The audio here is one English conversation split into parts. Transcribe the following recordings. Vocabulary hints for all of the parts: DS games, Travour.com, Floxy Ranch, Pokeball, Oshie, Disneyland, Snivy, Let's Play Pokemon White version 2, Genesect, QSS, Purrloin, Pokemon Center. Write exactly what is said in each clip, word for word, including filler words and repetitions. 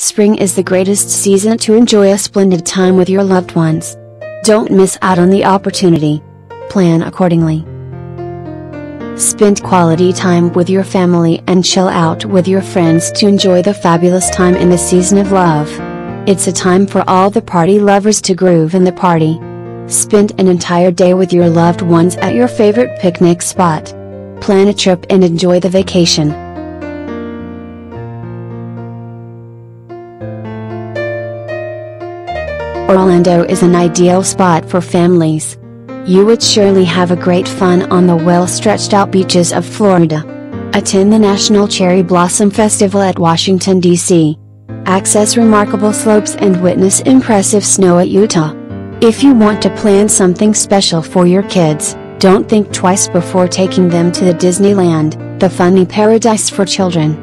Spring is the greatest season to enjoy a splendid time with your loved ones. Don't miss out on the opportunity. Plan accordingly. Spend quality time with your family and chill out with your friends to enjoy the fabulous time in the season of love. It's a time for all the party lovers to groove in the party. Spend an entire day with your loved ones at your favorite picnic spot. Plan a trip and enjoy the vacation. Orlando is an ideal spot for families. You would surely have a great fun on the well-stretched out beaches of Florida. Attend the National Cherry Blossom Festival at Washington, D C Access remarkable slopes and witness impressive snow at Utah. If you want to plan something special for your kids, don't think twice before taking them to the Disneyland, the funny paradise for children.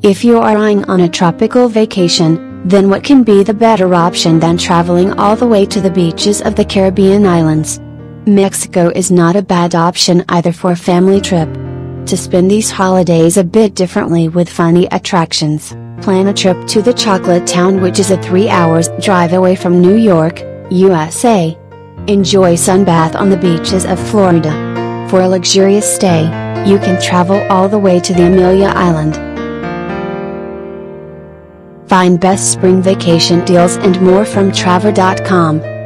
If you are eyeing on a tropical vacation, then what can be the better option than traveling all the way to the beaches of the Caribbean islands? Mexico is not a bad option either for a family trip. To spend these holidays a bit differently with funny attractions, plan a trip to the Chocolate Town, which is a three hours drive away from New York, U S A. Enjoy sunbath on the beaches of Florida. For a luxurious stay, you can travel all the way to the Amelia Island. Find best spring vacation deals and more from Travour dot com.